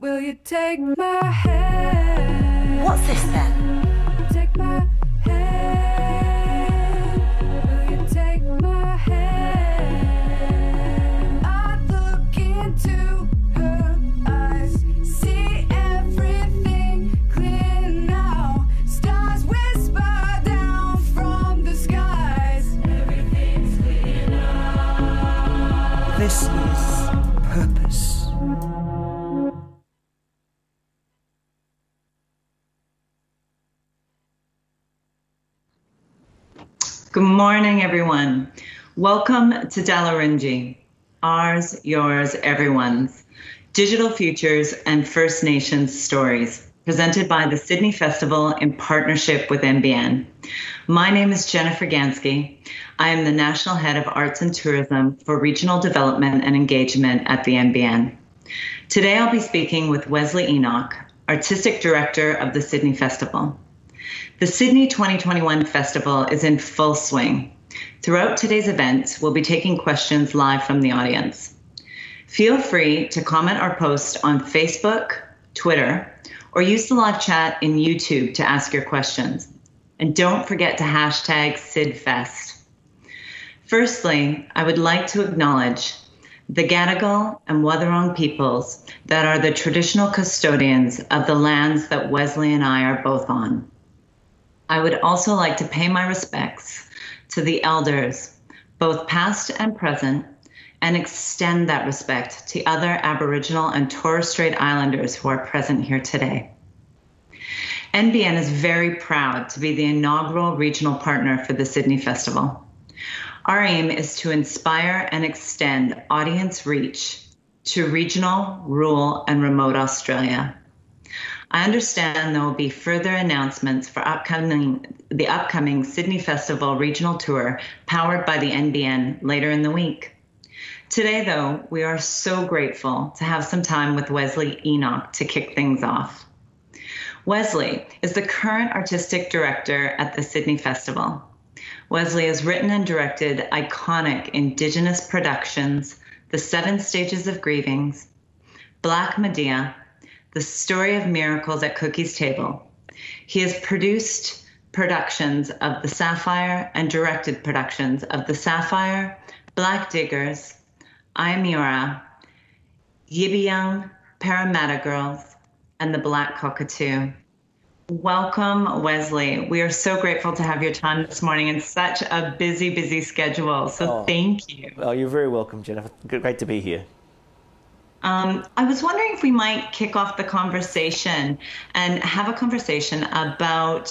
Will you take my hand? What's this then? Take my hand. Will you take my hand? I look into her eyes, see everything clear now. Stars whisper down from the skies. Everything's clear now. This is purpose. Good morning, everyone. Welcome to Dalarinji, ours, yours, everyone's, digital futures and First Nations stories, presented by the Sydney Festival in partnership with NBN. My name is Jennifer Gansky. I am the National Head of Arts and Tourism for Regional Development and Engagement at the NBN. Today, I'll be speaking with Wesley Enoch, Artistic Director of the Sydney Festival. The Sydney 2021 Festival is in full swing. Throughout today's event, we'll be taking questions live from the audience. Feel free to comment or post on Facebook, Twitter, or use the live chat in YouTube to ask your questions. And don't forget to hashtag SydFest. Firstly, I would like to acknowledge the Gadigal and Wathaurong peoples that are the traditional custodians of the lands that Wesley and I are both on. I would also like to pay my respects to the elders, both past and present, and extend that respect to other Aboriginal and Torres Strait Islanders who are present here today. NBN is very proud to be the inaugural regional partner for the Sydney Festival. Our aim is to inspire and extend audience reach to regional, rural, and remote Australia. I understand there will be further announcements for the upcoming Sydney Festival regional tour powered by the NBN later in the week. Today, though, we are so grateful to have some time with Wesley Enoch to kick things off. Wesley is the current Artistic Director at the Sydney Festival. Wesley has written and directed iconic Indigenous productions, The Seven Stages of Grieving, Black Medea, The Story of Miracles at Cookie's Table. He has produced productions of The Sapphire and directed productions of The Sapphire, Black Diggers, I Amura, Yibiyang, Parramatta Girls, and The Black Cockatoo. Welcome, Wesley. We are so grateful to have your time this morning in such a busy, busy schedule. So thank you. Oh, you're very welcome, Jennifer. Great to be here. I was wondering if we might kick off the conversation and have a conversation about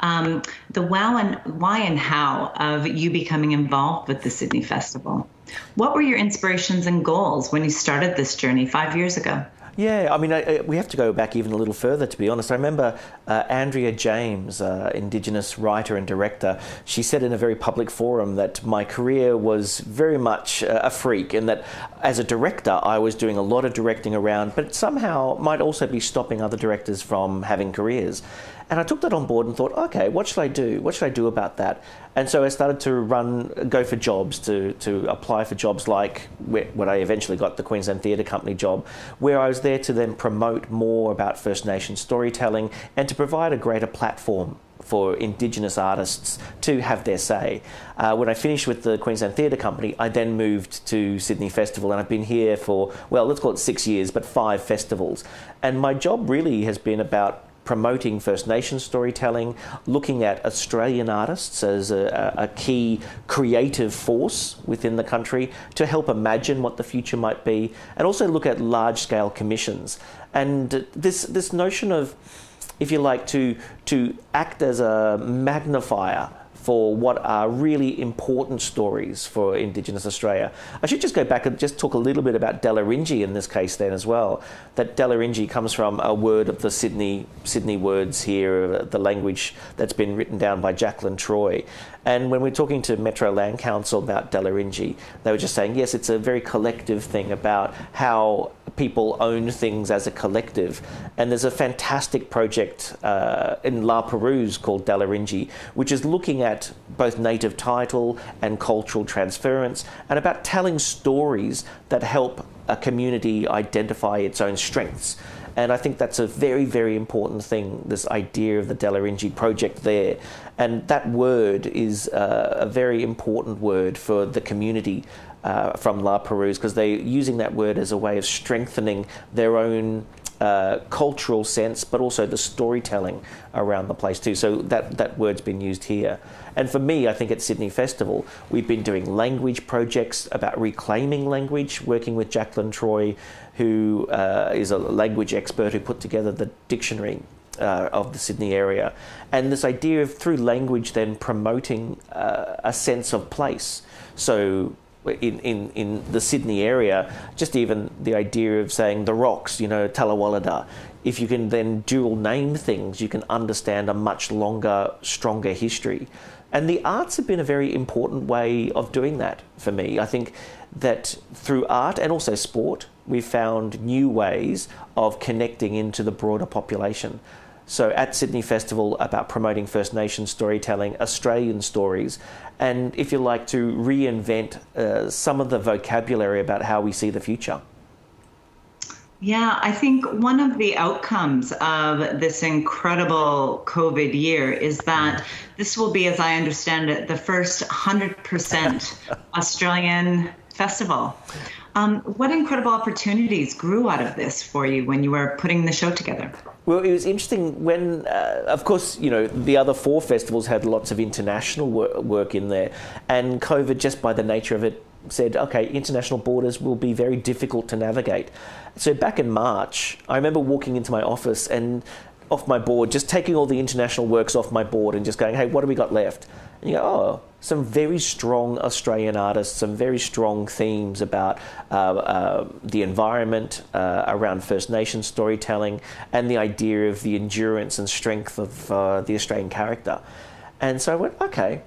the why and how of you becoming involved with the Sydney Festival. What were your inspirations and goals when you started this journey 5 years ago? Yeah, I mean, we have to go back even a little further, to be honest. I remember Andrea James, Indigenous writer and director, she said in a very public forum that my career was very much a freak, and that as a director, I was doing a lot of directing around, but somehow might also be stopping other directors from having careers. And I took that on board and thought, okay, what should I do? What should I do about that? And so I started to go for jobs, to apply for jobs like what I eventually got, the Queensland Theatre Company job, where I was there to then promote more about First Nation storytelling and to provide a greater platform for Indigenous artists to have their say. When I finished with the Queensland Theatre Company, I then moved to Sydney Festival, and I've been here for, well, let's call it 6 years, but 5 festivals. And my job really has been about promoting First Nations storytelling, looking at Australian artists as a key creative force within the country to help imagine what the future might be, and also look at large-scale commissions. And this notion of, if you like, to act as a magnifier for what are really important stories for Indigenous Australia. I should just go back and just talk a little bit about Dalarinji in this case then as well. That Dalarinji comes from a word of the Sydney words here, the language that's been written down by Jacelyn Troy. And when we're talking to Metro Land Council about Dalarinji, they were just saying, yes, it's a very collective thing about how people own things as a collective. And there's a fantastic project in La Perouse called Dalarinji, which is looking at both native title and cultural transference, and about telling stories that help a community identify its own strengths. And I think that's a very, very important thing, this idea of the Dalarinji project there. And that word is a very important word for the community from La Perouse, because they're using that word as a way of strengthening their own cultural sense, but also the storytelling around the place too. So that word's been used here. And for me, I think at Sydney Festival, we've been doing language projects about reclaiming language, working with Jacelyn Troy, who is a language expert who put together the dictionary of the Sydney area. And this idea of, through language, then promoting a sense of place. So in the Sydney area, just even the idea of saying the rocks, you know, Talawalada, if you can then dual name things, you can understand a much longer, stronger history. And the arts have been a very important way of doing that for me. I think that through art and also sport, we've found new ways of connecting into the broader population. So at Sydney Festival, about promoting First Nations storytelling, Australian stories, and if you like, to reinvent some of the vocabulary about how we see the future. Yeah, I think one of the outcomes of this incredible COVID year is that this will be, as I understand it, the first 100% Australian festival. What incredible opportunities grew out of this for you when you were putting the show together? Well, it was interesting when, of course, you know, the other four festivals had lots of international work in there, and COVID, just by the nature of it, said, okay, international borders will be very difficult to navigate. So back in March, I remember walking into my office and off my board, just taking all the international works off my board and just going, hey, what do we got left? And you go, oh, some very strong Australian artists, some very strong themes about the environment, around First Nations storytelling, and the idea of the endurance and strength of the Australian character. And so I went, okay.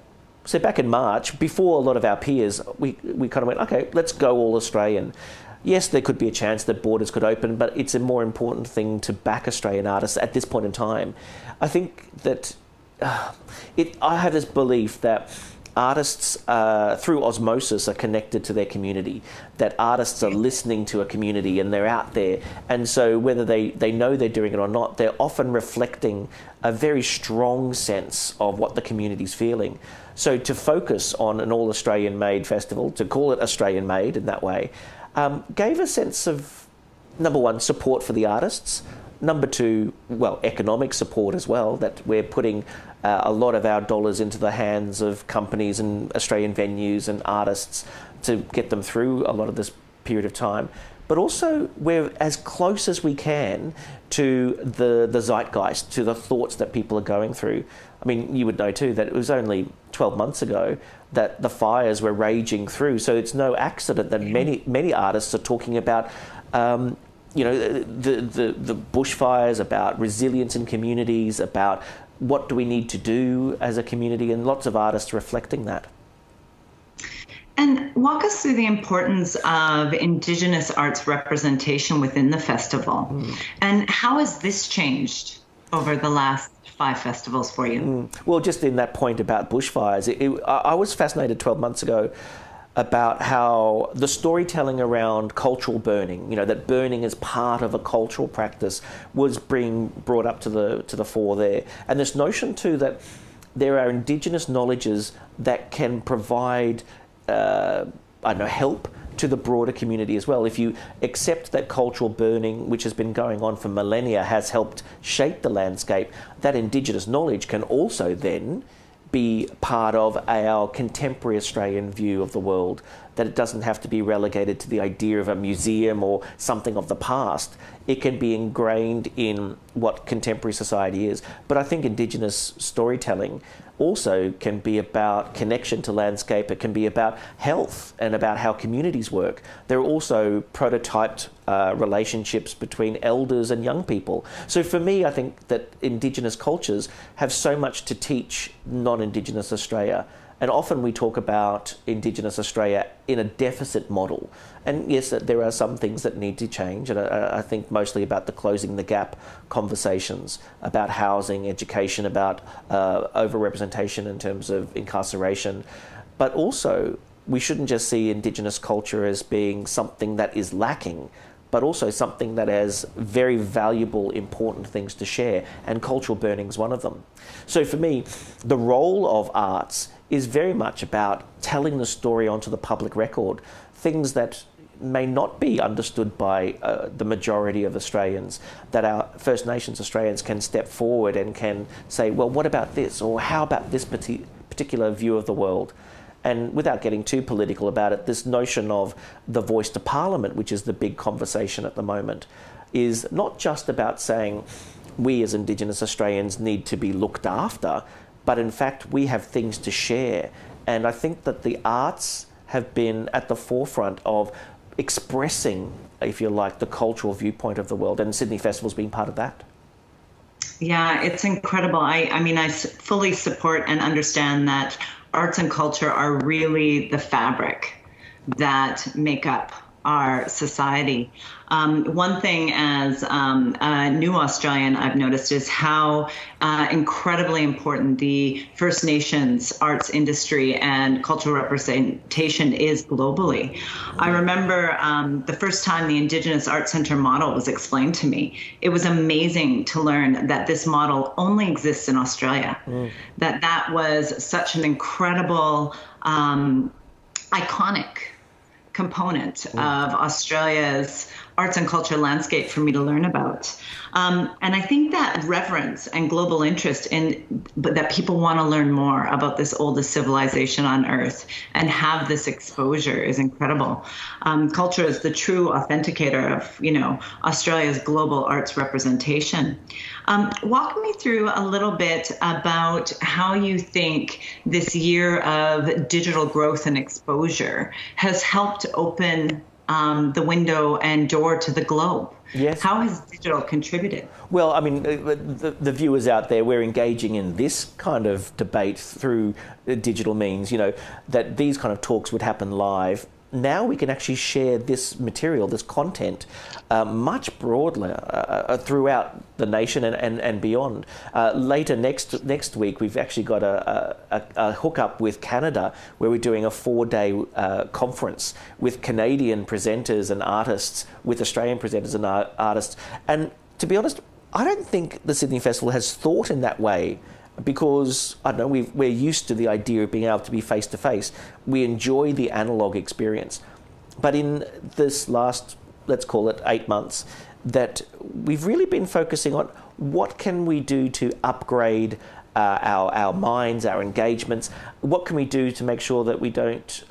So back in March, before a lot of our peers, we kind of went, okay, let's go all Australian. Yes, there could be a chance that borders could open, but it's a more important thing to back Australian artists at this point in time. I think that I have this belief that artists, through osmosis, are connected to their community, that artists are listening to a community and they're out there. And so whether they know they're doing it or not, they're often reflecting a very strong sense of what the community's feeling. So to focus on an all-Australian-made festival, to call it Australian-made in that way, gave a sense of, number one, support for the artists. Number two, well, economic support as well, that we're putting a lot of our dollars into the hands of companies and Australian venues and artists to get them through a lot of this period of time. But also, we're as close as we can to the zeitgeist, to the thoughts that people are going through. I mean, you would know too that it was only 12 months ago that the fires were raging through. So it's no accident that many artists are talking about you know, the bushfires, about resilience in communities, about what do we need to do as a community, and lots of artists reflecting that. And walk us through the importance of Indigenous arts representation within the festival. And how has this changed over the last 5 festivals for you? Well, just in that point about bushfires, I was fascinated 12 months ago about how the storytelling around cultural burning, you know, that burning is part of a cultural practice, was being brought up to the fore there. And this notion too that there are Indigenous knowledges that can provide, I don't know, help to the broader community as well. If you accept that cultural burning, which has been going on for millennia, has helped shape the landscape, that Indigenous knowledge can also then be part of our contemporary Australian view of the world, that it doesn't have to be relegated to the idea of a museum or something of the past. It can be ingrained in what contemporary society is. But I think Indigenous storytelling also can be about connection to landscape. It can be about health and about how communities work. There are also prototyped relationships between elders and young people. So for me, I think that Indigenous cultures have so much to teach non-Indigenous Australia. And often we talk about Indigenous Australia in a deficit model. And yes, there are some things that need to change. And I think mostly about the closing the gap conversations about housing, education, about overrepresentation in terms of incarceration. But also, we shouldn't just see Indigenous culture as being something that is lacking, but also something that has very valuable, important things to share, and cultural burning is one of them. So for me, the role of arts is very much about telling the story onto the public record, things that may not be understood by the majority of Australians, that our First Nations Australians can step forward and can say, well, what about this? Or how about this particular view of the world? And without getting too political about it, this notion of the voice to Parliament, which is the big conversation at the moment, is not just about saying we as Indigenous Australians need to be looked after, but in fact we have things to share. And I think that the arts have been at the forefront of expressing, if you like, the cultural viewpoint of the world, and Sydney Festival's being part of that. Yeah, it's incredible. I mean, I fully support and understand that arts and culture are really the fabric that make up our society. One thing as a new Australian I've noticed is how incredibly important the First Nations arts industry and cultural representation is globally. I remember the first time the Indigenous Arts Centre model was explained to me. It was amazing to learn that this model only exists in Australia, that was such an incredible, iconic component of Australia's arts and culture landscape for me to learn about. And I think that reverence and global interest in, but that people want to learn more about this oldest civilization on earth and have this exposure is incredible. Culture is the true authenticator of, you know, Australia's global arts representation. Walk me through a little bit about how you think this year of digital growth and exposure has helped open the window and door to the globe. Yes. How has digital contributed? Well, I mean, the viewers out there, we're engaging in this kind of debate through digital means, you know, that these kind of talks would happen live. Now we can actually share this material, this content, much broadly throughout the nation and beyond. Later next week, we've actually got a hookup with Canada, where we're doing a 4-day conference with Canadian presenters and artists, with Australian presenters and artists. And to be honest, I don't think the Sydney Festival has thought in that way, because, I don't know, we're used to the idea of being able to be face-to-face. We enjoy the analogue experience. But in this last, let's call it 8 months, that we've really been focusing on what can we do to upgrade our minds, our engagements, what can we do to make sure that we don't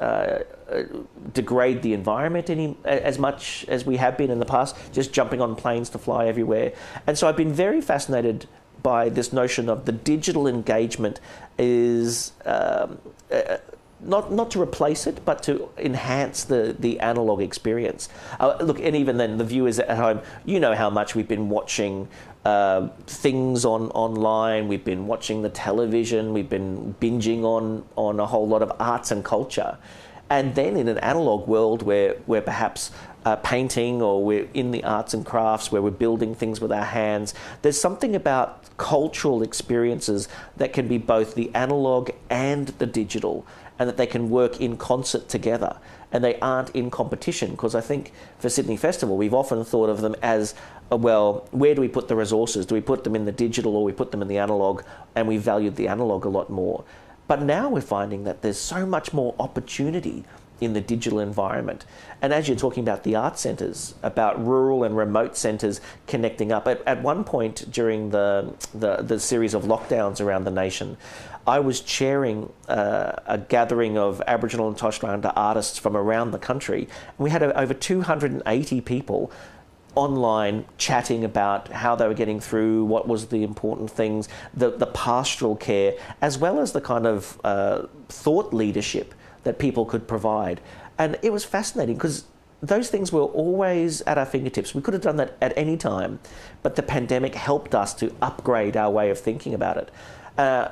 degrade the environment as much as we have been in the past, just jumping on planes to fly everywhere. And so I've been very fascinated by this notion of the digital engagement is not to replace it, but to enhance the analog experience. Look, and even then, the viewers at home, you know how much we've been watching things online, we've been watching the television, we've been binging on a whole lot of arts and culture. And then in an analog world where perhaps painting, or we're in the arts and crafts where we're building things with our hands, there's something about cultural experiences that can be both the analog and the digital, and that they can work in concert together, and they aren't in competition. Because I think for Sydney Festival, we've often thought of them as, well, where do we put the resources? Do we put them in the digital, or we put them in the analog? And we valued the analog a lot more. But now we're finding that there's so much more opportunity in the digital environment. And as you're talking about the art centres, about rural and remote centres connecting up. At one point during the series of lockdowns around the nation, I was chairing a gathering of Aboriginal and Torres Strait Islander artists from around the country. And we had over 280 people online chatting about how they were getting through, what was the important things, the pastoral care, as well as the kind of thought leadership that people could provide. And it was fascinating, because those things were always at our fingertips. We could have done that at any time, but the pandemic helped us to upgrade our way of thinking about it.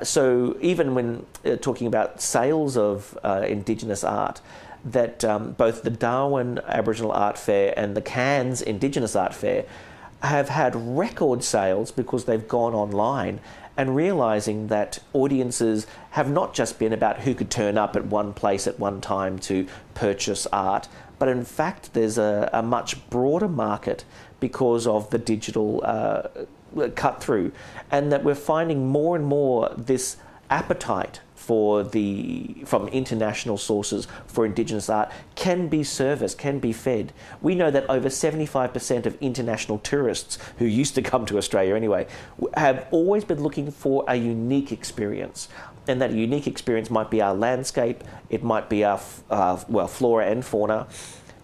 So even when talking about sales of Indigenous art, that both the Darwin Aboriginal Art Fair and the Cairns Indigenous Art Fair have had record sales because they've gone online, and realising that audiences have not just been about who could turn up at one place at one time to purchase art, But in fact, there's a much broader market because of the digital cut through, and that we're finding more and more this appetite for from international sources for Indigenous art can be serviced, can be fed. We know that over 75% of international tourists who used to come to Australia anyway have always been looking for a unique experience, and that unique experience might be our landscape, it might be our flora and fauna,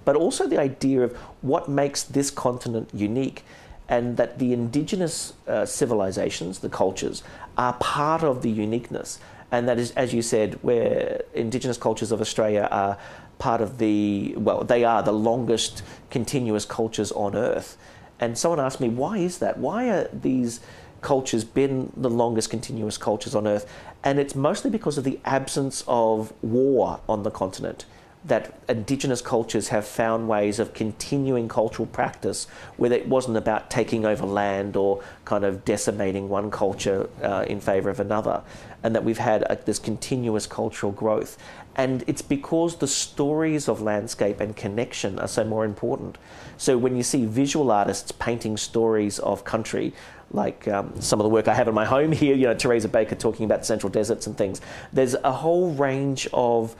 but also the idea of what makes this continent unique. And that the Indigenous civilizations, the cultures, are part of the uniqueness. And that is, as you said, where Indigenous cultures of Australia are part of the, well, they are the longest continuous cultures on Earth. And someone asked me, why is that? Why are these cultures been the longest continuous cultures on Earth? And it's mostly because of the absence of war on the continent, that Indigenous cultures have found ways of continuing cultural practice where it wasn't about taking over land or kind of decimating one culture in favour of another, and that we've had this continuous cultural growth. And it's because the stories of landscape and connection are so more important. So when you see visual artists painting stories of country, like some of the work I have in my home here, you know, Teresa Baker talking about central deserts and things, there's a whole range of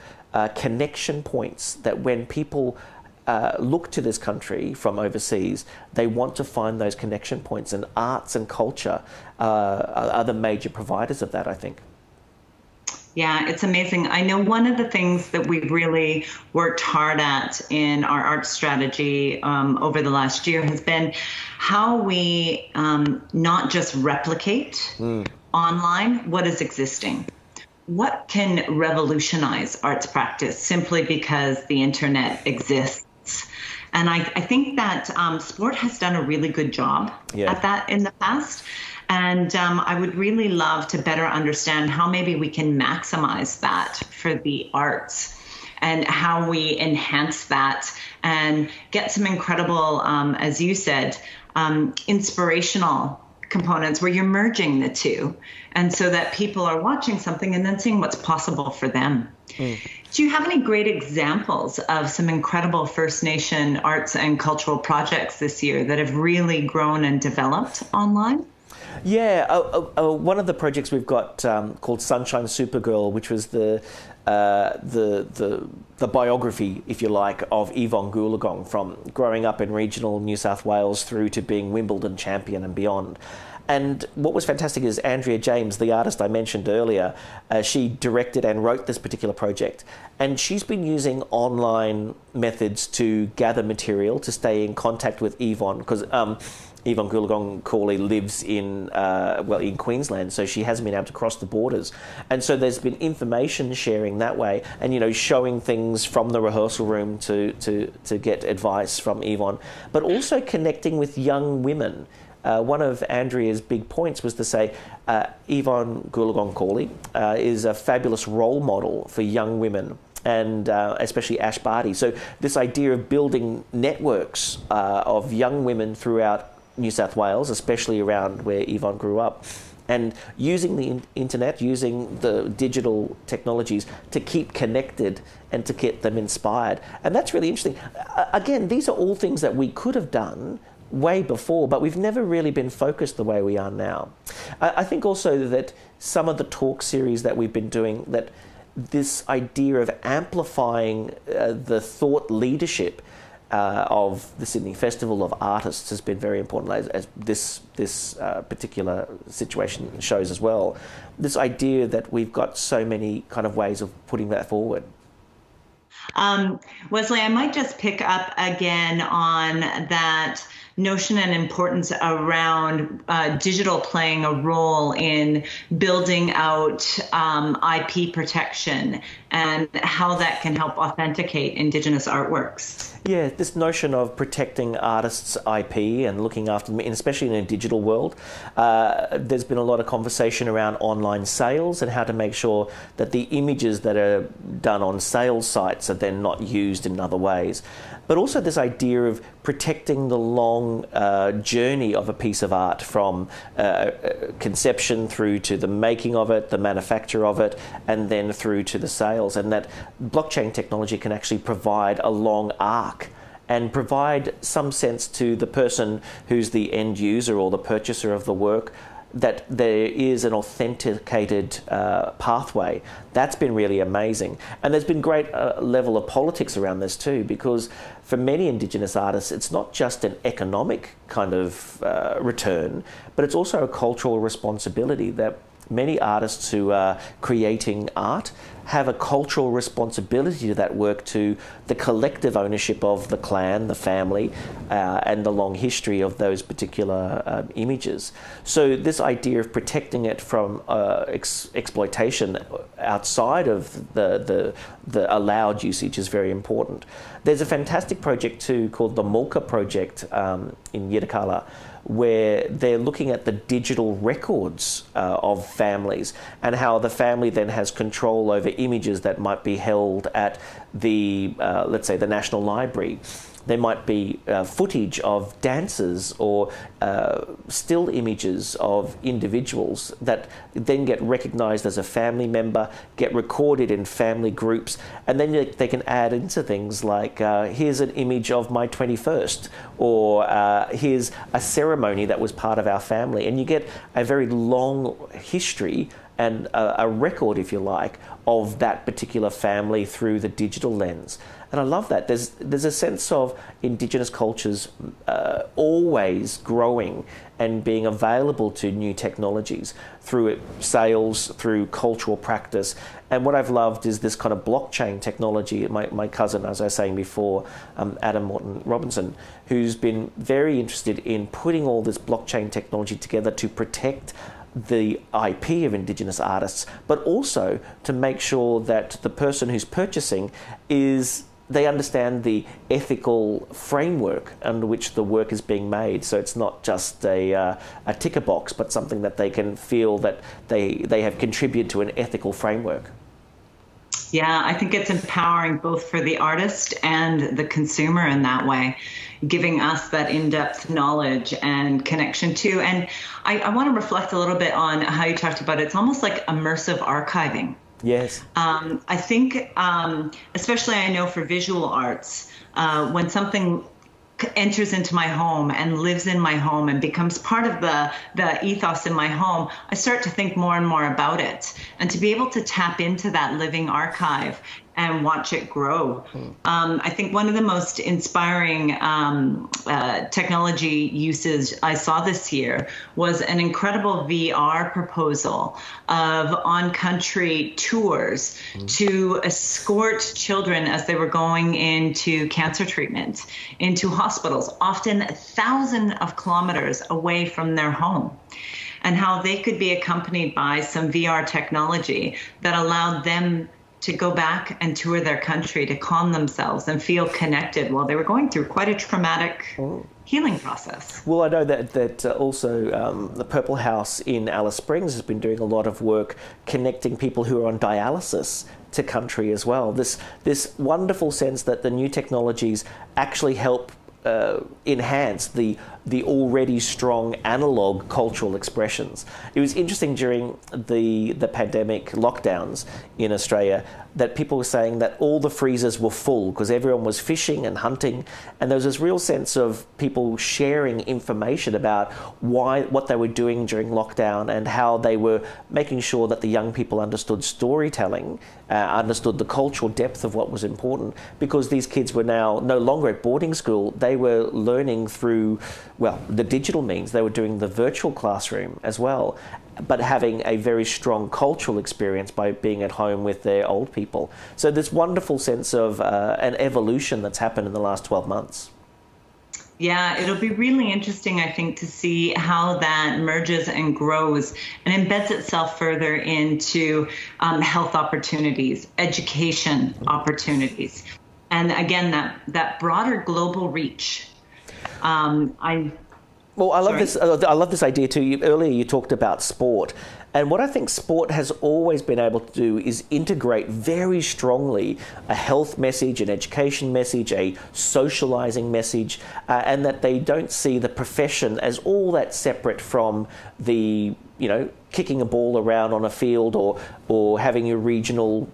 connection points that when people look to this country from overseas, they want to find those connection points, and arts and culture are the major providers of that, I think. Yeah, it's amazing. I know one of the things that we really worked hard at in our art strategy over the last year has been how we not just replicate online what is existing. What can revolutionize arts practice simply because the internet exists? And I think that sport has done a really good job at that in the past. And I would really love to better understand how maybe we can maximize that for the arts and how we enhance that and get some incredible, as you said, inspirational components where you're merging the two, and so that people are watching something and then seeing what's possible for them. Do you have any great examples of some incredible First Nation arts and cultural projects this year that have really grown and developed online? Yeah, one of the projects we've got called Sunshine Supergirl, which was the biography, if you like, of Yvonne Goolagong from growing up in regional New South Wales through to being Wimbledon champion and beyond. And what was fantastic is Andrea James, the artist I mentioned earlier, she directed and wrote this particular project. And she's been using online methods to gather material to stay in contact with Yvonne, because Yvonne Goolagong Cawley lives in Queensland, so she hasn't been able to cross the borders. And so there's been information sharing that way, and, you know, showing things from the rehearsal room to get advice from Yvonne, but also connecting with young women. One of Andrea's big points was to say Yvonne Goolagong Cawley is a fabulous role model for young women, and especially Ash Barty. So this idea of building networks of young women throughout New South Wales, especially around where Yvonne grew up, and using the internet, using the digital technologies to keep connected and to get them inspired. And that's really interesting. Again, these are all things that we could have done way before, but we've never really been focused the way we are now. I think also that some of the talk series that we've been doing, that this idea of amplifying the thought leadership of the Sydney Festival of Artists has been very important, as this particular situation shows as well. This idea that we've got so many kind of ways of putting that forward. Wesley, I might just pick up again on that notion and importance around digital playing a role in building out IP protection and how that can help authenticate Indigenous artworks. Yeah, this notion of protecting artists' IP and looking after them, especially in a digital world, there's been a lot of conversation around online sales and how to make sure that the images that are done on sales sites are then not used in other ways. but also this idea of protecting the long journey of a piece of art from conception through to the making of it, the manufacture of it, and then through to the sales. And that blockchain technology can actually provide a long arc and provide some sense to the person who's the end user or the purchaser of the work that there is an authenticated pathway. That's been really amazing. And there's been great level of politics around this too, because for many Indigenous artists, it's not just an economic kind of return, but it's also a cultural responsibility that many artists who are creating art have a cultural responsibility to that work, to the collective ownership of the clan, the family, and the long history of those particular images. So this idea of protecting it from exploitation outside of the allowed usage is very important. There's a fantastic project too called the Mulka Project in Yirrkala, where they're looking at the digital records of families and how the family then has control over images that might be held at the, let's say, the National Library. There might be footage of dances or still images of individuals that then get recognised as a family member, get recorded in family groups, and then they can add into things like, here's an image of my 21st, or here's a ceremony that was part of our family. And you get a very long history and a record, if you like, of that particular family through the digital lens. And I love that. There's a sense of Indigenous cultures always growing and being available to new technologies through sales, through cultural practice. And what I've loved is this kind of blockchain technology. My cousin, as I was saying before, Adam Morton Robinson, who's been very interested in putting all this blockchain technology together to protect the IP of Indigenous artists, but also to make sure that the person who's purchasing they understand the ethical framework under which the work is being made. So it's not just a ticker box, but something that they can feel that they have contributed to an ethical framework. Yeah, I think it's empowering both for the artist and the consumer in that way, giving us that in-depth knowledge and connection to. And I want to reflect a little bit on how you talked about it. It's almost like immersive archiving. Yes. I think, especially I know for visual arts, when something enters into my home and lives in my home and becomes part of the ethos in my home, I start to think more and more about it. And to be able to tap into that living archive and watch it grow. I think one of the most inspiring technology uses I saw this year was an incredible VR proposal of on-country tours to escort children as they were going into cancer treatment, into hospitals, often thousands of kilometers away from their home, and how they could be accompanied by some VR technology that allowed them to go back and tour their country, to calm themselves and feel connected while they were going through quite a traumatic healing process. Well, I know that also the Purple House in Alice Springs has been doing a lot of work connecting people who are on dialysis to country as well. This wonderful sense that the new technologies actually help enhance the already strong analog cultural expressions. It was interesting during the pandemic lockdowns in Australia that people were saying that all the freezers were full because everyone was fishing and hunting, and there was this real sense of people sharing information about what they were doing during lockdown and how they were making sure that the young people understood storytelling, understood the cultural depth of what was important, because these kids were now no longer at boarding school. They were learning through, well, the digital means. They were doing the virtual classroom as well, but having a very strong cultural experience by being at home with their old people. So this wonderful sense of an evolution that's happened in the last 12 months. Yeah, it'll be really interesting, I think, to see how that merges and grows and embeds itself further into health opportunities, education opportunities. And again, that broader global reach. Well, I love this. I love this idea too. Earlier, you talked about sport, and what I think sport has always been able to do is integrate very strongly a health message, an education message, a socialising message, and that they don't see the profession as all that separate from the, you know, kicking a ball around on a field or having your regional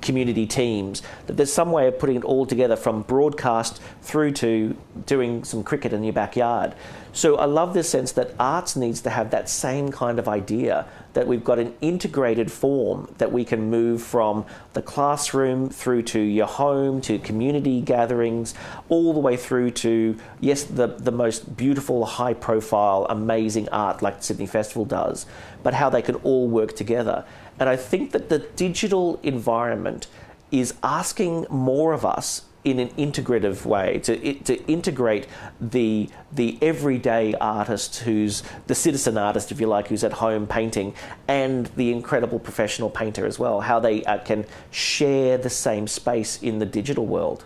community teams. That there's some way of putting it all together, from broadcast through to doing some cricket in your backyard. So I love this sense that arts needs to have that same kind of idea, that we've got an integrated form that we can move from the classroom through to your home, to community gatherings, all the way through to, yes, the most beautiful, high-profile, amazing art like the Sydney Festival does, but how they can all work together. And I think that the digital environment is asking more of us in an integrative way, to integrate the everyday artist, who's the citizen artist, if you like, who's at home painting, and the incredible professional painter as well, how they can share the same space in the digital world.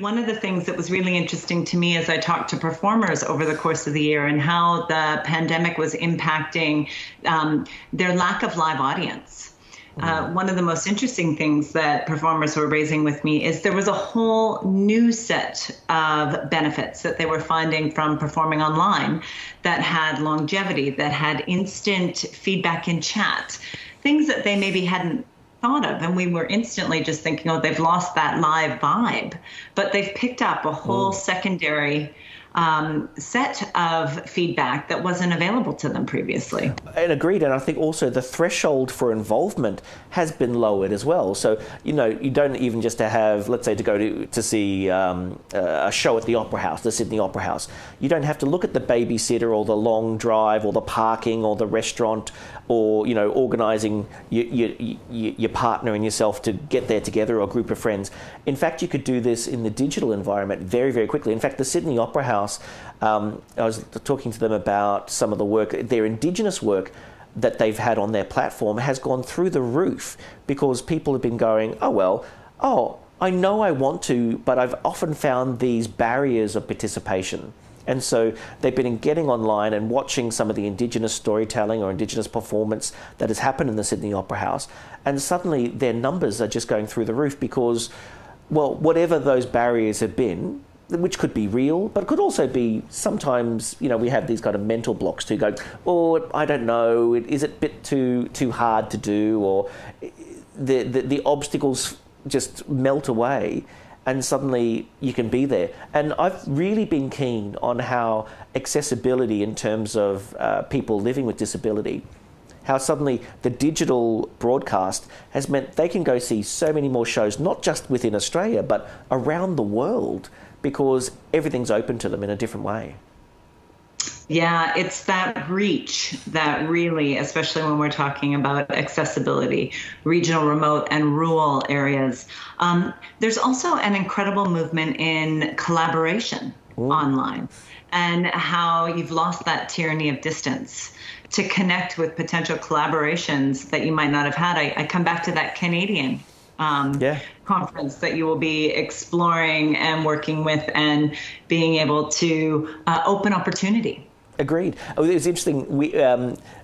One of the things that was really interesting to me as I talked to performers over the course of the year, and how the pandemic was impacting their lack of live audience. One of the most interesting things that performers were raising with me is there was a whole new set of benefits that they were finding from performing online that had longevity, that had instant feedback in chat, things that they maybe hadn't thought of. And we were instantly just thinking, oh, they've lost that live vibe. But they've picked up a whole secondary set of feedback that wasn't available to them previously. And agreed. And I think also the threshold for involvement has been lowered as well. So, you know, you don't even just to have, let's say, to go to see a show at the Opera House, the Sydney Opera House. You don't have to look at the babysitter or the long drive or the parking or the restaurant or, you know, organising your partner and yourself to get there together, or a group of friends. In fact, you could do this in the digital environment very, very quickly. In fact, the Sydney Opera House, I was talking to them about some of the work, their Indigenous work that they've had on their platform has gone through the roof, because people have been going, I know I want to, but I've often found these barriers of participation. And so they've been getting online and watching some of the Indigenous storytelling or Indigenous performance that has happened in the Sydney Opera House, and suddenly their numbers are just going through the roof, because, well, whatever those barriers have been, which could be real, but it could also be sometimes, you know, we have these kind of mental blocks to go, oh, I don't know, is it a bit too hard to do, or the obstacles just melt away, and suddenly you can be there. And I've really been keen on how accessibility in terms of people living with disability, how suddenly the digital broadcast has meant they can go see so many more shows, not just within Australia, but around the world, because everything's open to them in a different way. Yeah, it's that reach that really, especially when we're talking about accessibility, regional, remote, and rural areas. There's also an incredible movement in collaboration online, and how you've lost that tyranny of distance to connect with potential collaborations that you might not have had. I come back to that Canadian conference that you will be exploring and working with, and being able to open opportunity. Agreed. Oh, it was interesting. We,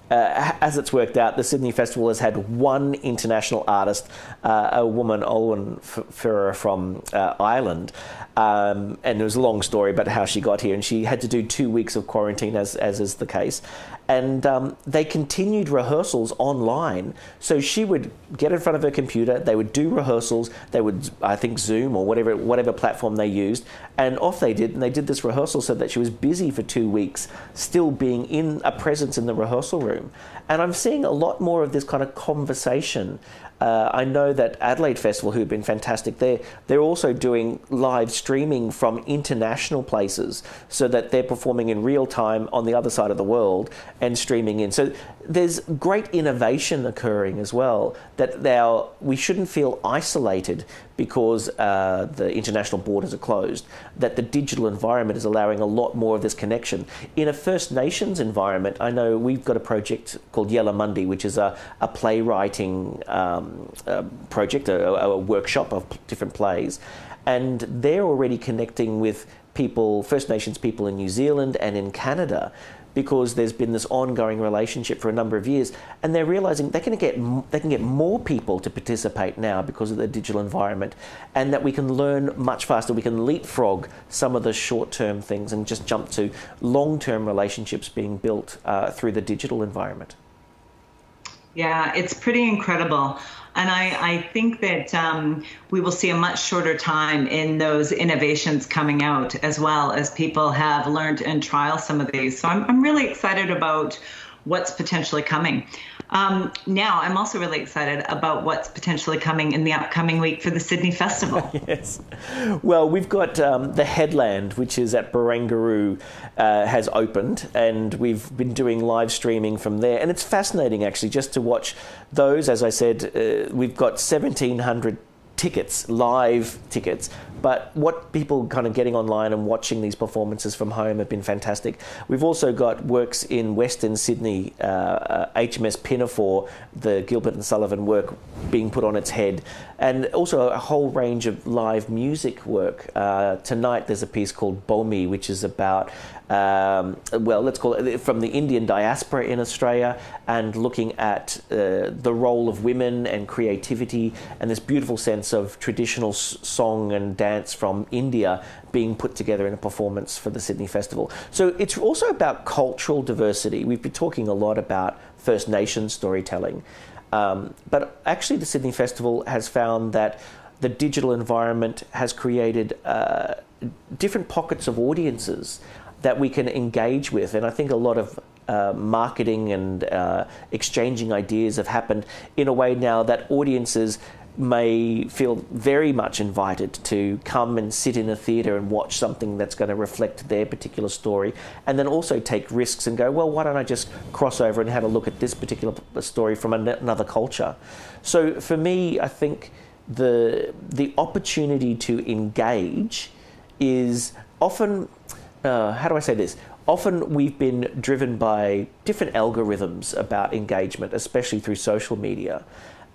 as it's worked out, the Sydney Festival has had one international artist, a woman, Olwen Ferrer from Ireland, and it was a long story about how she got here, and she had to do 2 weeks of quarantine, as is the case. And they continued rehearsals online. So she would get in front of her computer, they would do rehearsals, they would, I think, Zoom or whatever platform they used, and off they did. And they did this rehearsal so that she was busy for 2 weeks, still being in a presence in the rehearsal room. And I'm seeing a lot more of this kind of conversation. I know that Adelaide Festival, who've been fantastic there, they're also doing live streaming from international places, so that they're performing in real time on the other side of the world and streaming in. So there's great innovation occurring as well, that now we shouldn't feel isolated because the international borders are closed, that the digital environment is allowing a lot more of this connection. In a First Nations environment, I know we've got a project called Yellow Monday, which is a playwriting project, a workshop of different plays, and they're already connecting with people, First Nations people in New Zealand and in Canada, because there's been this ongoing relationship for a number of years, and they're realizing they can get more people to participate now because of the digital environment, and that we can learn much faster. We can leapfrog some of the short-term things and just jump to long-term relationships being built through the digital environment. Yeah, it's pretty incredible. And I think that we will see a much shorter time in those innovations coming out, as well as people have learned and trial some of these. So I'm really excited about what's potentially coming. Now, I'm also really excited about what's potentially coming in the upcoming week for the Sydney Festival. Yes. Well, we've got the Headland, which is at Barangaroo, has opened, and we've been doing live streaming from there. And it's fascinating, actually, just to watch those. As I said, we've got 1,700 tickets, live tickets, but what people kind of getting online and watching these performances from home have been fantastic. We've also got works in Western Sydney, HMS Pinafore, the Gilbert and Sullivan work being put on its head, and also a whole range of live music work. Tonight there's a piece called Bomi, which is about, well, let's call it from the Indian diaspora in Australia, and looking at the role of women and creativity, and this beautiful sense of traditional song and dance from India being put together in a performance for the Sydney Festival. So it's also about cultural diversity. We've been talking a lot about First Nations storytelling, but actually the Sydney Festival has found that the digital environment has created different pockets of audiences that we can engage with. And I think a lot of marketing and exchanging ideas have happened in a way now that audiences may feel very much invited to come and sit in a theatre and watch something that's going to reflect their particular story, and then also take risks and go, well, why don't I just cross over and have a look at this particular story from another culture? So for me, I think the opportunity to engage is often, how do I say this? Often we've been driven by different algorithms about engagement, especially through social media.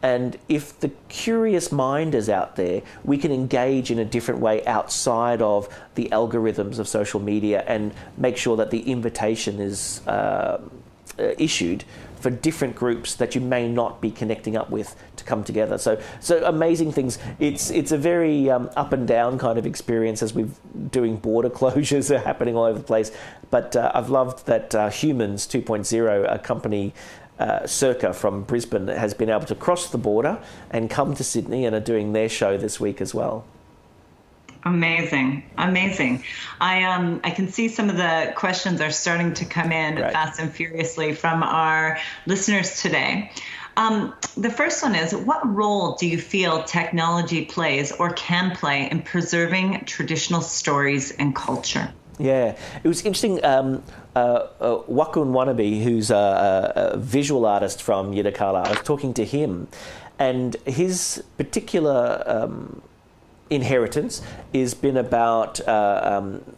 And if the curious mind is out there, we can engage in a different way outside of the algorithms of social media and make sure that the invitation is issued for different groups that you may not be connecting up with to come together. So amazing things. It's a very up and down kind of experience, as we're doing border closures are happening all over the place. But I've loved that Humans 2.0, a company, Circa from Brisbane, has been able to cross the border and come to Sydney and are doing their show this week as well. Amazing, amazing. I can see some of the questions are starting to come in fast and furiously from our listeners today. The first one is, what role do you feel technology plays or can play in preserving traditional stories and culture? Yeah, it was interesting. Wakun Wanabe, who's a visual artist from Yirrkala, I was talking to him, and his particular inheritance has been about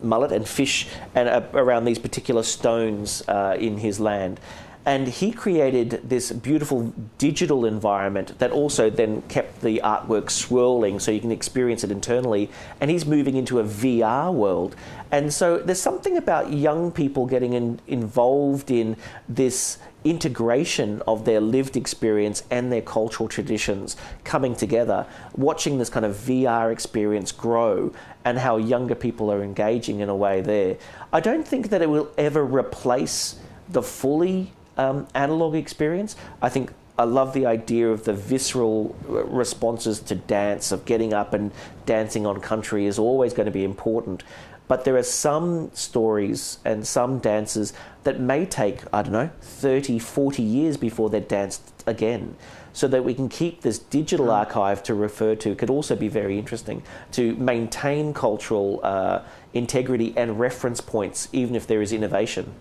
mullet and fish, and around these particular stones in his land. And he created this beautiful digital environment that also then kept the artwork swirling, so you can experience it internally. And he's moving into a VR world. And so there's something about young people getting involved in this integration of their lived experience and their cultural traditions coming together, watching this kind of VR experience grow, and how younger people are engaging in a way there. I don't think that it will ever replace the fully analog experience. I think I love the idea of the visceral responses to dance, of getting up and dancing on country is always going to be important. But there are some stories and some dances that may take, I don't know, 30, 40 years before they're danced again. So that we can keep this digital archive to refer to could also be very interesting, to maintain cultural integrity and reference points, even if there is innovation.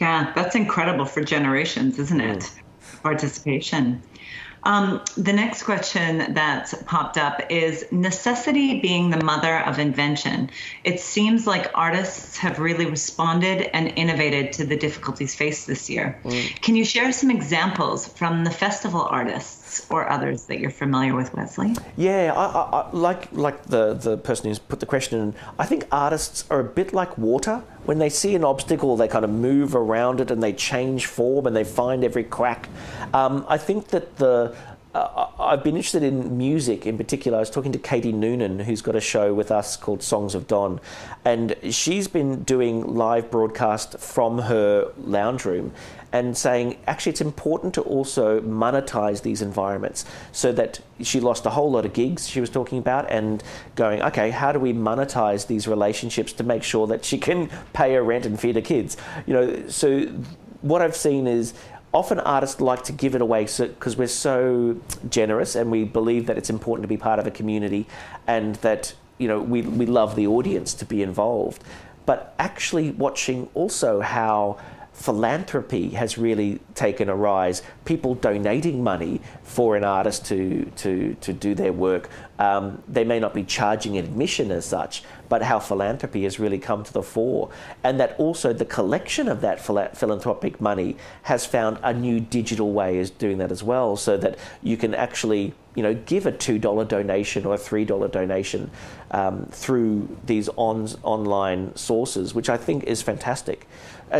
Yeah, that's incredible for generations, isn't it? Participation. The next question that's popped up is necessity being the mother of invention. It seems like artists have really responded and innovated to the difficulties faced this year. Can you share some examples from the festival artists or others that you're familiar with, Wesley? Yeah, I like the person who's put the question in, I think artists are a bit like water. When they see an obstacle, they kind of move around it and they change form and they find every crack. I think that I've been interested in music in particular. I was talking to Katie Noonan, who's got a show with us called Songs of Don, and she's been doing live broadcast from her lounge room and saying, actually, it's important to also monetize these environments, so that she lost a whole lot of gigs she was talking about, and going, okay, how do we monetize these relationships to make sure that she can pay her rent and feed her kids? You know, so what I've seen is often artists like to give it away because we're so generous and we believe that it's important to be part of a community, and that, you know, we love the audience to be involved. But actually watching also how philanthropy has really taken a rise, people donating money for an artist to do their work. They may not be charging admission as such, but how philanthropy has really come to the fore, and that also the collection of that philanthropic money has found a new digital way of doing that as well, so that you can actually, you know, give a $2 donation or a $3 donation through these online sources, which I think is fantastic.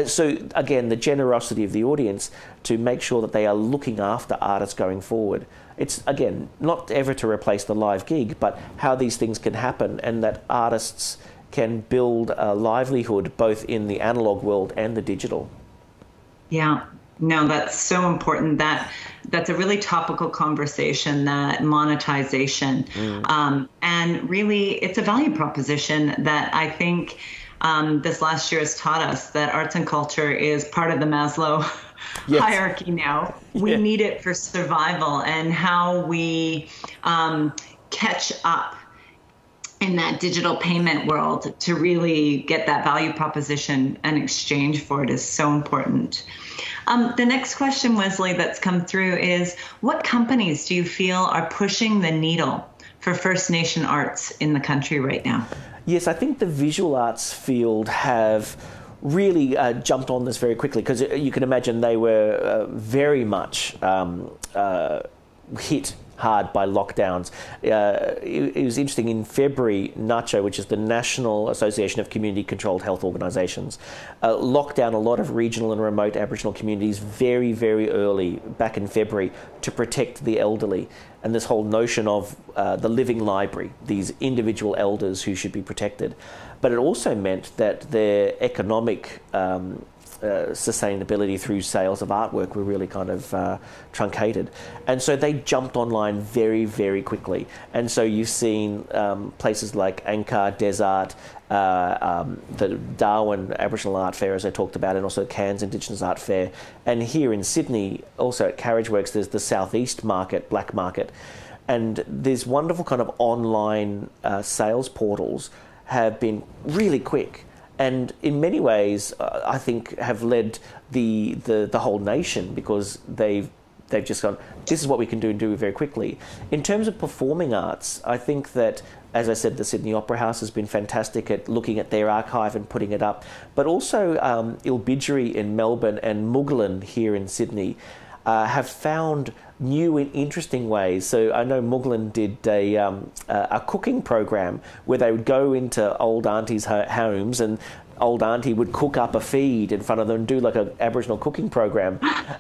So again, the generosity of the audience to make sure that they are looking after artists going forward. It's, again, not ever to replace the live gig, but how these things can happen, and that artists can build a livelihood both in the analog world and the digital. Yeah. No, that's so important. That's a really topical conversation, that monetization. And really, it's a value proposition that I think this last year has taught us, that arts and culture is part of the Maslow hierarchy now. We need it for survival, and how we catch up in that digital payment world to really get that value proposition and exchange for it is so important. The next question, Wesley, that's come through is, what companies do you feel are pushing the needle for First Nation arts in the country right now? Yes, I think the visual arts field have really jumped on this very quickly, because you can imagine they were very much hit hard by lockdowns. It was interesting, in February, NACHO, which is the National Association of Community Controlled Health Organisations, locked down a lot of regional and remote Aboriginal communities very, very early, back in February, to protect the elderly. And this whole notion of the living library, these individual elders who should be protected. But it also meant that their economic sustainability through sales of artwork were really kind of truncated, and so they jumped online very, very quickly. And so you've seen places like Ankar Desart, the Darwin Aboriginal Art Fair, as I talked about, and also Cairns Indigenous Art Fair, and here in Sydney, also at Carriage Works, there's the Southeast Market, Black Market, and these wonderful kind of online sales portals have been really quick. And in many ways, I think have led the whole nation, because they've just gone, this is what we can do, and do it very quickly. In terms of performing arts, I think that, as I said, the Sydney Opera House has been fantastic at looking at their archive and putting it up. But also Ilbidgery in Melbourne and Moogahlin here in Sydney have found new and interesting ways. So I know Moogahlin did a cooking program where they would go into old aunties' homes, and old auntie would cook up a feed in front of them and do like an Aboriginal cooking program,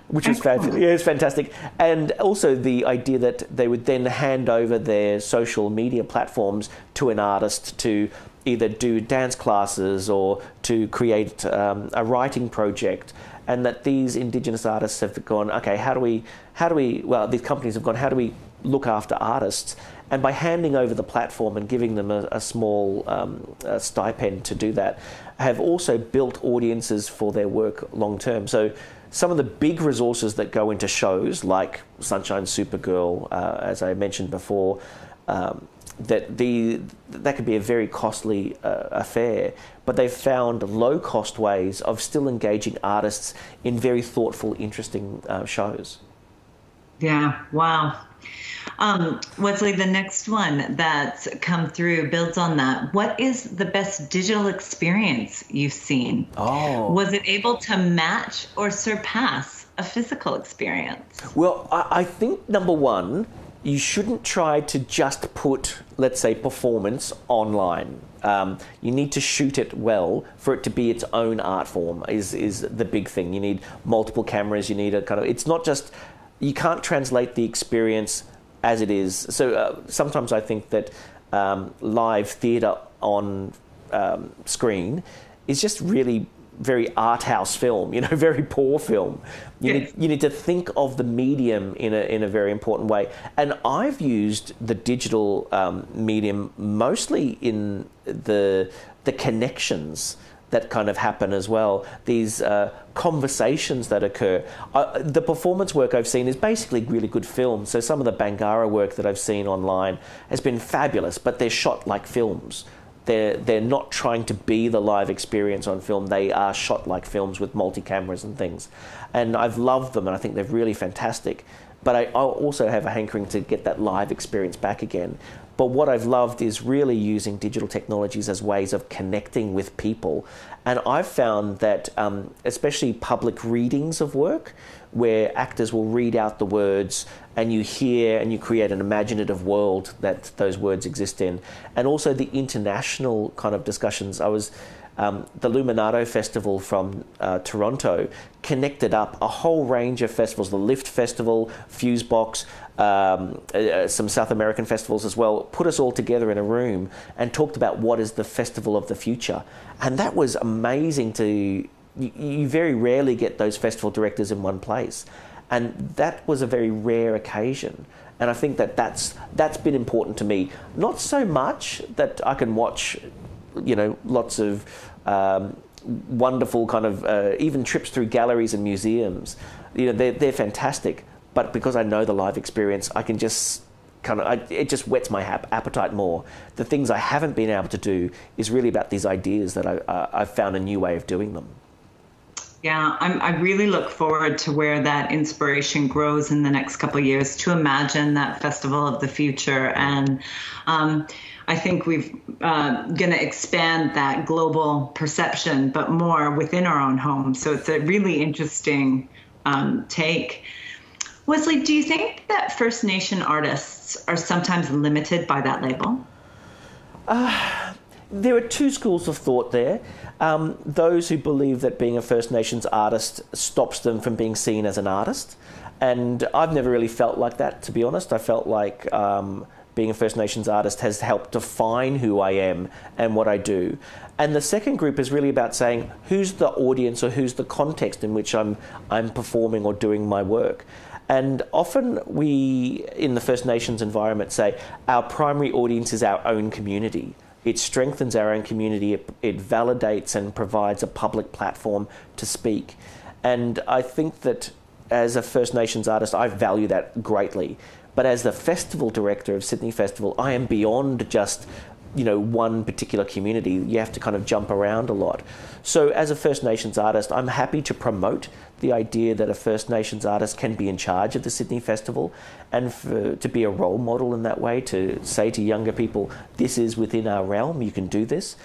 which was fabulous. Yeah, it was fantastic. And also the idea that they would then hand over their social media platforms to an artist to either do dance classes or to create a writing project. And that these Indigenous artists have gone, okay, well, these companies have gone, how do we look after artists? And by handing over the platform and giving them a small stipend to do that, have also built audiences for their work long term. So some of the big resources that go into shows like Sunshine Supergirl, as I mentioned before, that could be a very costly affair, but they've found low-cost ways of still engaging artists in very thoughtful, interesting shows. Yeah, wow. Wesley, the next one that's come through builds on that. What is the best digital experience you've seen? Oh. Was it able to match or surpass a physical experience? Well, I think, number one, you shouldn't try to just put, let's say, performance online. You need to shoot it well for it to be its own art form is the big thing. You need multiple cameras. You need a kind of, it's not just, you can't translate the experience as it is. So sometimes I think that live theatre on screen is just really very art house film, you know, very poor film. You need to think of the medium in a very important way. And I've used the digital medium mostly in the connections that kind of happen as well, these conversations that occur. The performance work I've seen is basically really good film. So some of the Bangara work that I've seen online has been fabulous, but they're shot like films. They're not trying to be the live experience on film. They are shot like films with multi-cameras and things. And I've loved them, and I think they're really fantastic. But I also have a hankering to get that live experience back again. But what I've loved is really using digital technologies as ways of connecting with people. And I've found that especially public readings of work, where actors will read out the words and you hear and you create an imaginative world that those words exist in. And also the international kind of discussions. I was the Luminato Festival from Toronto connected up a whole range of festivals, the Lift Festival, Fusebox, some South American festivals as well, put us all together in a room and talked about what is the festival of the future. And that was amazing to... You very rarely get those festival directors in one place. And that was a very rare occasion. And I think that that's been important to me. Not so much that I can watch, you know, lots of wonderful kind of, even trips through galleries and museums. You know, they're fantastic. But because I know the live experience, I can just kind of, it just whets my appetite more. The things I haven't been able to do is really about these ideas that I've found a new way of doing them. Yeah, I really look forward to where that inspiration grows in the next couple of years to imagine that festival of the future. And I think we've going to expand that global perception, but more within our own home. So it's a really interesting take. Wesley, do you think that First Nation artists are sometimes limited by that label? There are two schools of thought there. Those who believe that being a First Nations artist stops them from being seen as an artist. And I've never really felt like that, to be honest. I felt like being a First Nations artist has helped define who I am and what I do. And the second group is really about saying, who's the audience or who's the context in which I'm performing or doing my work? And often we, in the First Nations environment, say our primary audience is our own community. It strengthens our own community, it validates and provides a public platform to speak. And I think that as a First Nations artist, I value that greatly. But as the festival director of Sydney Festival, I am beyond just, you know, one particular community. You have to kind of jump around a lot. So as a First Nations artist, I'm happy to promote the idea that a First Nations artist can be in charge of the Sydney Festival and to be a role model in that way, to say to younger people, this is within our realm, you can do this.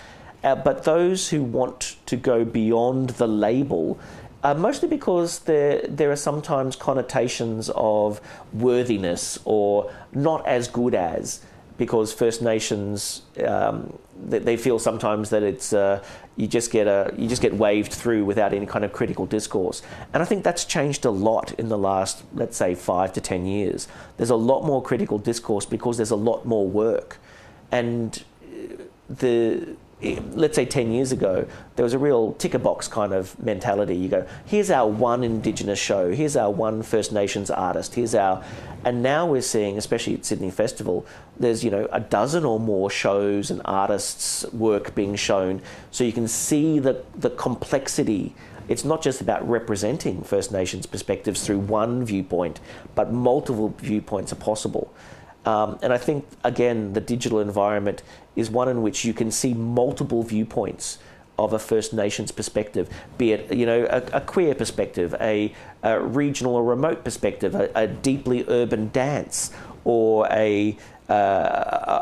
But those who want to go beyond the label, mostly because there are sometimes connotations of worthiness or not as good as, because First Nations, they feel sometimes that it's you just get waved through without any kind of critical discourse. And I think that's changed a lot in the last, let's say, 5 to 10 years. There's a lot more critical discourse because there's a lot more work. And let's say 10 years ago, there was a real ticker box kind of mentality. You go, here's our one Indigenous show, here's our one First Nations artist, here's our... And now we're seeing, especially at Sydney Festival, there's, you know, a dozen or more shows and artists' work being shown. So you can see the complexity. It's not just about representing First Nations perspectives through one viewpoint, but multiple viewpoints are possible. And I think, again, the digital environment is one in which you can see multiple viewpoints of a First Nations perspective, be it, you know, a queer perspective, a regional or remote perspective, a deeply urban dance, or a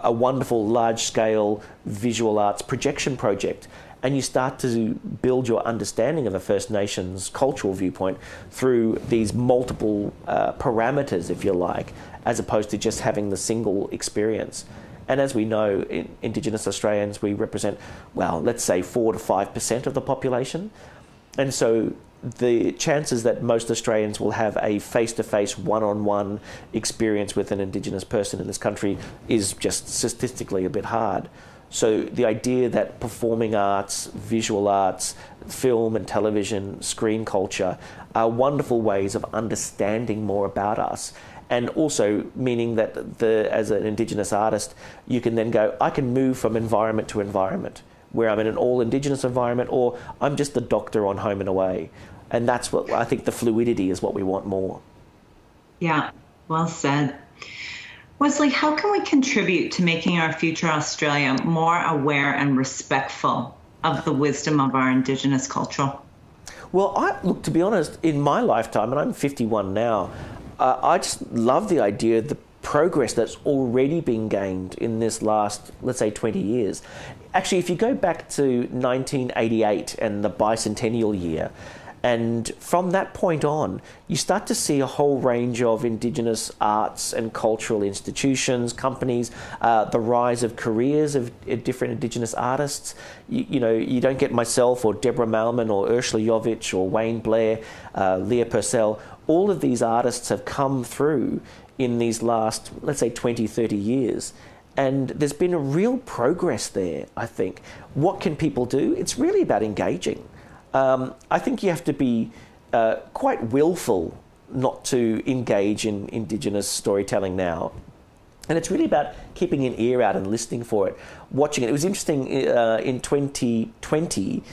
wonderful large-scale visual arts projection project. And you start to build your understanding of a First Nations cultural viewpoint through these multiple parameters, if you like, as opposed to just having the single experience. And as we know, Indigenous Australians, we represent, well, let's say 4 to 5% of the population. And so the chances that most Australians will have a face-to-face, one-on-one experience with an Indigenous person in this country is just statistically a bit hard. So the idea that performing arts, visual arts, film and television, screen culture are wonderful ways of understanding more about us. And also meaning that as an Indigenous artist, you can then go, I can move from environment to environment, where I'm in an all-Indigenous environment, or I'm just the doctor on Home and Away. And that's what I think the fluidity is what we want more. Yeah, well said. Wesley, how can we contribute to making our future Australia more aware and respectful of the wisdom of our Indigenous culture? Well, look, to be honest, in my lifetime, and I'm 51 now, I just love the idea of the progress that's already been gained in this last, let's say, 20 years. Actually, if you go back to 1988 and the bicentennial year, and from that point on, you start to see a whole range of Indigenous arts and cultural institutions, companies, the rise of careers of different Indigenous artists. You know, you don't get myself or Deborah Mailman or Ursula Jovich or Wayne Blair, Leah Purcell. All of these artists have come through in these last, let's say, 20, 30 years. And there's been a real progress there, I think. What can people do? It's really about engaging. I think you have to be quite willful not to engage in Indigenous storytelling now. And it's really about keeping an ear out and listening for it, watching it. It was interesting in 2020,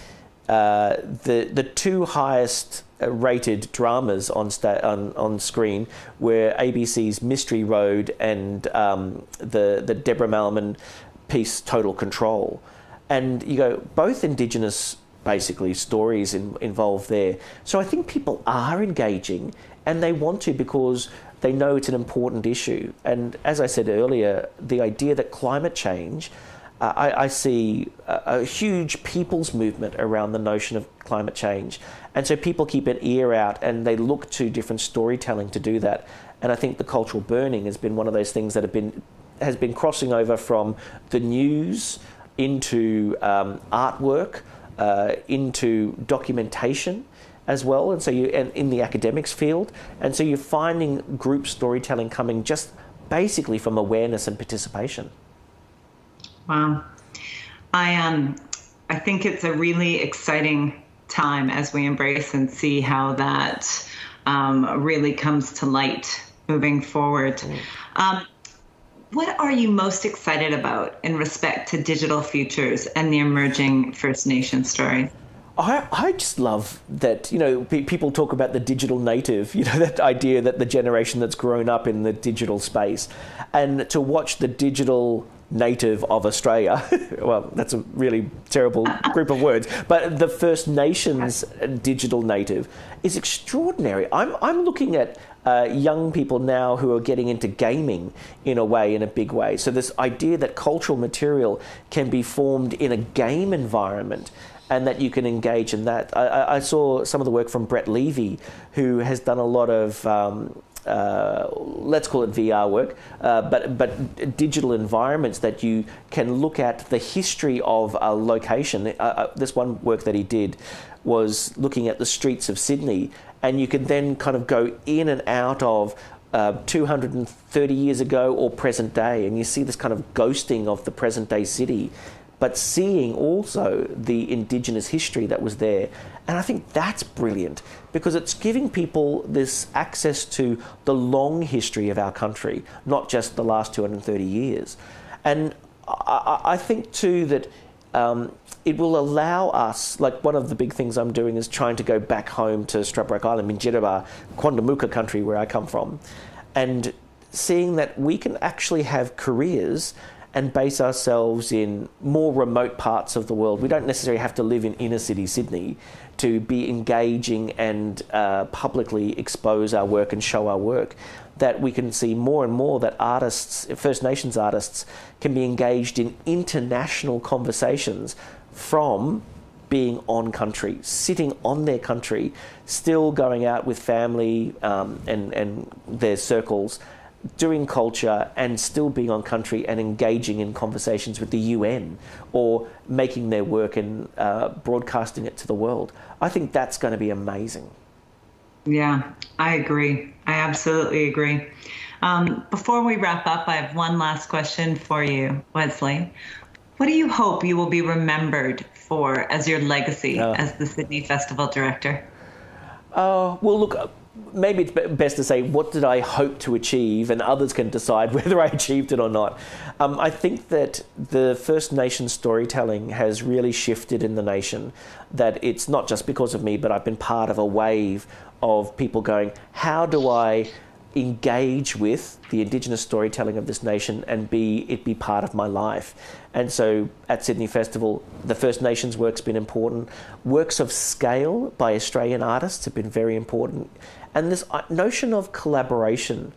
the two highest rated dramas on screen were ABC's Mystery Road and the Deborah Mailman piece Total Control. And you go, both Indigenous, basically, stories involved there. So I think people are engaging, and they want to because they know it's an important issue. And as I said earlier, the idea that climate change, I see a huge people's movement around the notion of climate change. And so people keep an ear out and they look to different storytelling to do that. And I think the cultural burning has been one of those things that has been crossing over from the news into artwork, into documentation as well. And so and in the academics field. And so you're finding group storytelling coming just basically from awareness and participation. Wow. I think it's a really exciting time as we embrace and see how that really comes to light moving forward. Mm. What are you most excited about in respect to digital futures and the emerging First Nation story? I just love that, you know, people talk about the digital native, you know, that idea that the generation that's grown up in the digital space, and to watch the digital native of Australia, well, that's a really terrible group of words, but the First Nations digital native is extraordinary. I'm looking at young people now who are getting into gaming in a big way. So this idea that cultural material can be formed in a game environment and that you can engage in that. I saw some of the work from Brett Levy, who has done a lot of let's call it VR work, but digital environments that you can look at the history of a location. This one work that he did was looking at the streets of Sydney, and you can then kind of go in and out of 230 years ago or present day, and you see this kind of ghosting of the present day city, but seeing also the Indigenous history that was there. And I think that's brilliant because it's giving people this access to the long history of our country, not just the last 230 years. And I think too that it will allow us, like one of the big things I'm doing is trying to go back home to Stradbroke Island, Minjitaba, Quandamooka country where I come from, and seeing that we can actually have careers and base ourselves in more remote parts of the world. We don't necessarily have to live in inner city Sydney to be engaging and publicly expose our work and show our work. That we can see more and more that artists, First Nations artists, can be engaged in international conversations from being on country, sitting on their country, still going out with family and their circles, doing culture and still being on country and engaging in conversations with the UN or making their work and broadcasting it to the world. I think that's going to be amazing. Yeah, I agree. I absolutely agree. Before we wrap up, I have one last question for you, Wesley. What do you hope you will be remembered for as your legacy as the Sydney Festival Director? Well, look, maybe it's best to say what did I hope to achieve, and others can decide whether I achieved it or not. I think that the First Nation storytelling has really shifted in the nation, that it's not just because of me, but I've been part of a wave of people going, how do I engage with the Indigenous storytelling of this nation and it be part of my life? And so at Sydney Festival, the First Nations work's been important. Works of scale by Australian artists have been very important. And this notion of collaboration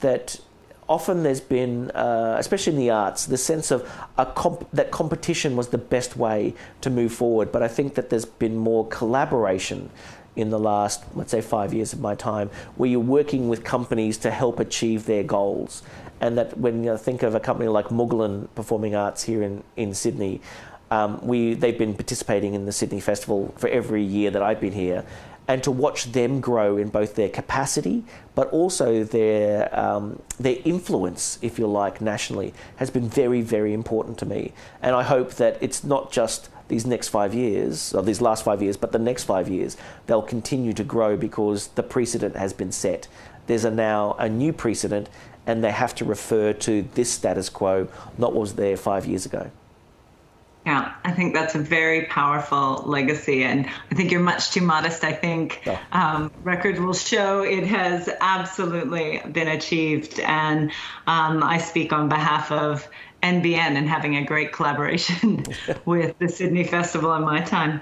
that often there's been, especially in the arts, the sense of that competition was the best way to move forward. But I think that there's been more collaboration in the last, let's say, 5 years of my time, where you're working with companies to help achieve their goals. And that when you think of a company like Moogahlin Performing Arts here in Sydney, they've been participating in the Sydney Festival for every year that I've been here. And to watch them grow in both their capacity, but also their influence, if you like, nationally, has been very, very important to me. And I hope that it's not just these next 5 years, or these last 5 years, but the next 5 years, they'll continue to grow because the precedent has been set. There's now a new precedent, and they have to refer to this status quo, not what was there 5 years ago. Yeah, I think that's a very powerful legacy, and I think you're much too modest. I think record will show it has absolutely been achieved, and I speak on behalf of NBN and having a great collaboration with the Sydney Festival in my time.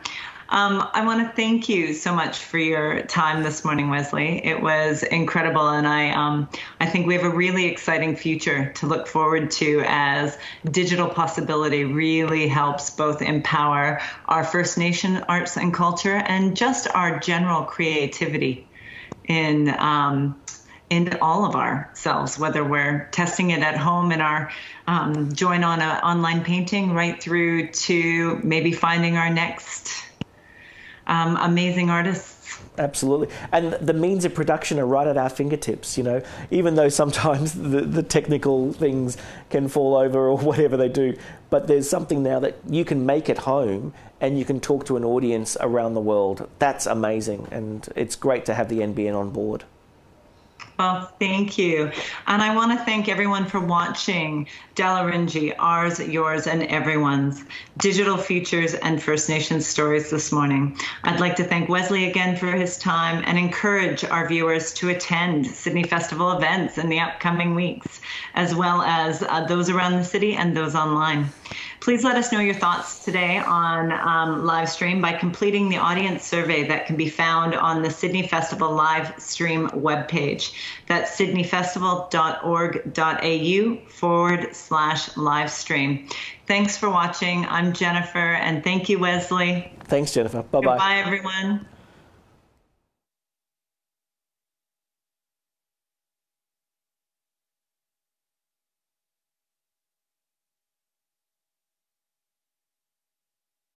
I want to thank you so much for your time this morning, Wesley. It was incredible, and I think we have a really exciting future to look forward to as digital possibility really helps both empower our First Nation arts and culture and just our general creativity in all of ourselves, whether we're testing it at home in our join on an online painting right through to maybe finding our next amazing artists. Absolutely. And the means of production are right at our fingertips, you know, even though sometimes the technical things can fall over or whatever they do. But there's something now that you can make at home and you can talk to an audience around the world. That's amazing. And it's great to have the NBN on board. Well, thank you. And I want to thank everyone for watching Dalarinji, Ours, Yours, and Everyone's Digital Futures and First Nations Stories this morning. I'd like to thank Wesley again for his time and encourage our viewers to attend Sydney Festival events in the upcoming weeks, as well as those around the city and those online. Please let us know your thoughts today on live stream by completing the audience survey that can be found on the Sydney Festival live stream webpage. That's sydneyfestival.org.au/livestream. Thanks for watching. I'm Jennifer, and thank you, Wesley. Thanks, Jennifer. Bye-bye. Goodbye, everyone.